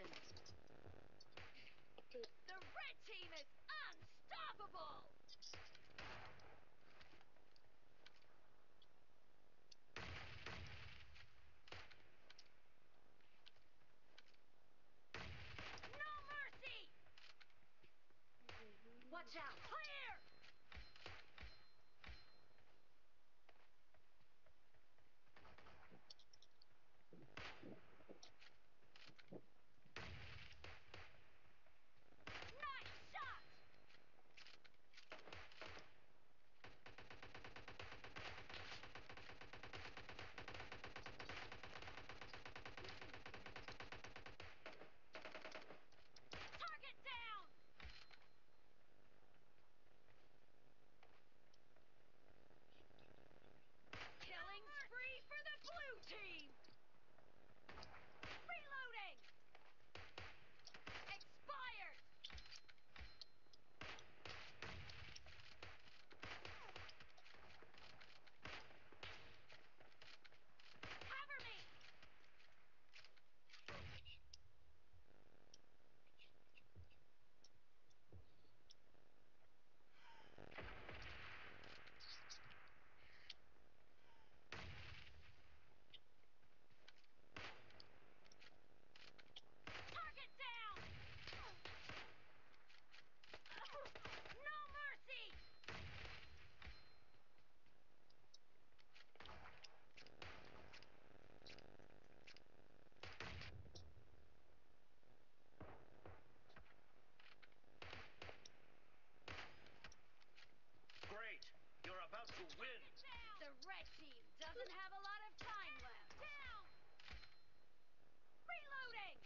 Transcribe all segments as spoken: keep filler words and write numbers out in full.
Congratulations. The red team is unstoppable. No mercy. Watch out. Clear. Team! Reloading! Expired! Cover me! Great! You're about to win! The red team doesn't have a lot of time left! Down! Reloading!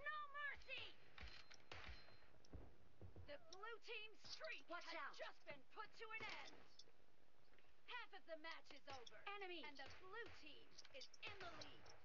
No mercy! The blue team's streak Watch has out. just been put to an end! Half of the match is over! Enemy! And the blue team is in the lead!